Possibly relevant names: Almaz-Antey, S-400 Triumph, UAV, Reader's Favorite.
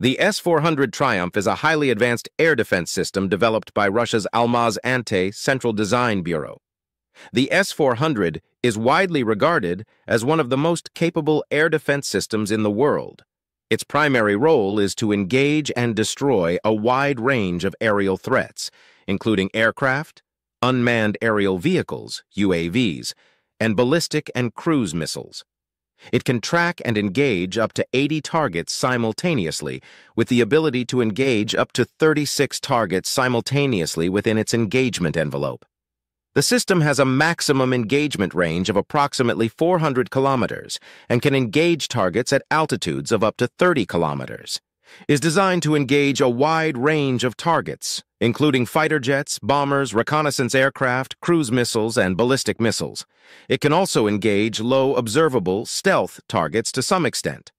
The S-400 Triumph is a highly advanced air defense system developed by Russia's Almaz-Antey Central Design Bureau. The S-400 is widely regarded as one of the most capable air defense systems in the world. Its primary role is to engage and destroy a wide range of aerial threats, including aircraft, unmanned aerial vehicles, UAVs, and ballistic and cruise missiles. It can track and engage up to 80 targets simultaneously, with the ability to engage up to 36 targets simultaneously within its engagement envelope. The system has a maximum engagement range of approximately 400 kilometers and can engage targets at altitudes of up to 30 kilometers. It is designed to engage a wide range of targets, including fighter jets, bombers, reconnaissance aircraft, cruise missiles, and ballistic missiles. It can also engage low observable stealth targets to some extent.